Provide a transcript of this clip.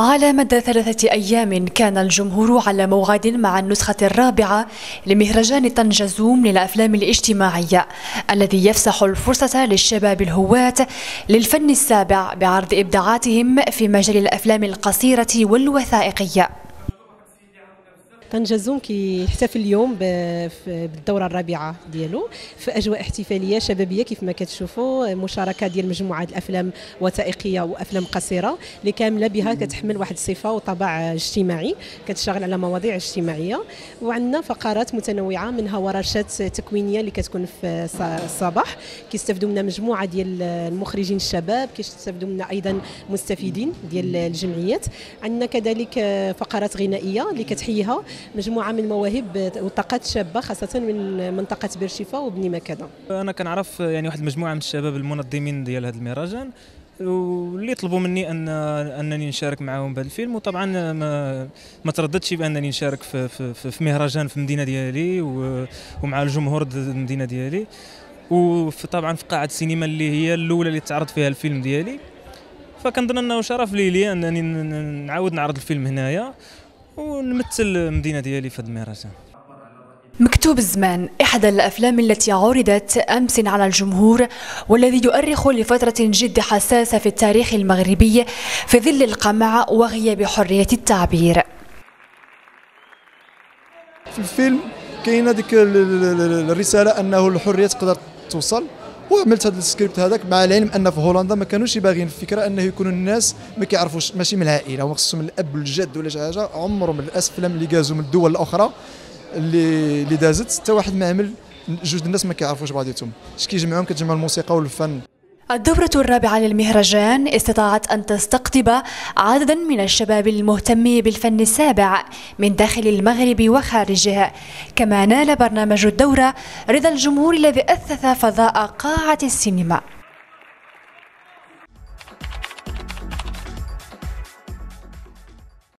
على مدى 3 أيام كان الجمهور على موعد مع النسخة الرابعة لمهرجان طنجة زوم للأفلام الاجتماعية الذي يفسح الفرصة للشباب الهواة للفن السابع بعرض إبداعاتهم في مجال الأفلام القصيرة والوثائقية. طنجة زوم كيحتفل اليوم بالدوره الرابعه ديالو في اجواء احتفاليه شبابيه كيف ما كتشوفوا، مشاركه ديال مجموعه الافلام وثائقيه وافلام قصيره اللي كامله بها كتحمل واحد الصفه وطابع اجتماعي، كتشتغل على مواضيع اجتماعيه، وعندنا فقرات متنوعه منها ورشات تكوينيه اللي كتكون في الصباح، كيستافدوا منا مجموعه ديال المخرجين الشباب، كيستافدوا منا ايضا مستفيدين ديال الجمعيات. عندنا كذلك فقرات غنائيه اللي كتحييها مجموعه من المواهب والطاقات الشابه خاصه من منطقه بيرشيفا وبني مكذا. انا كنعرف يعني واحد المجموعه من الشباب المنظمين ديال هذا المهرجان واللي طلبوا مني انني نشارك معاهم بهذا الفيلم، وطبعا ما ترددتش بانني نشارك في مهرجان في المدينه ديالي ومع الجمهور المدينه ديالي، وطبعا في قاعه السينما اللي هي الاولى اللي تعرض فيها الفيلم ديالي، فكنظن انه شرف لي انني نعاود نعرض الفيلم هنايا ونمثل المدينة ديالي في هذا المهرجان. مكتوب الزمان إحدى الأفلام التي عرضت أمس على الجمهور والذي يؤرخ لفترة جد حساسة في التاريخ المغربي في ظل القمع وغياب حرية التعبير. في الفيلم كاينة ديك الرسالة أنه الحرية تقدر توصل، وعملت هذا السكريبت هذاك مع العلم ان في هولندا ما كانوش باغيين الفكره انه يكونوا الناس ما كيعرفوش، ماشي من العائله وما خصهم الاب والجد ولا شي حاجه. عمرهم للاسف لما اللي جازوا من الدول الاخرى اللي دازت حتى واحد ما عمل، جوج الناس ما كيعرفوش بعضيتهم، اش كيجمعهم كتجمع الموسيقى والفن. الدورة الرابعة للمهرجان استطاعت أن تستقطب عددا من الشباب المهتم بالفن السابع من داخل المغرب وخارجه، كما نال برنامج الدورة رضا الجمهور الذي أثث فضاء قاعة السينما.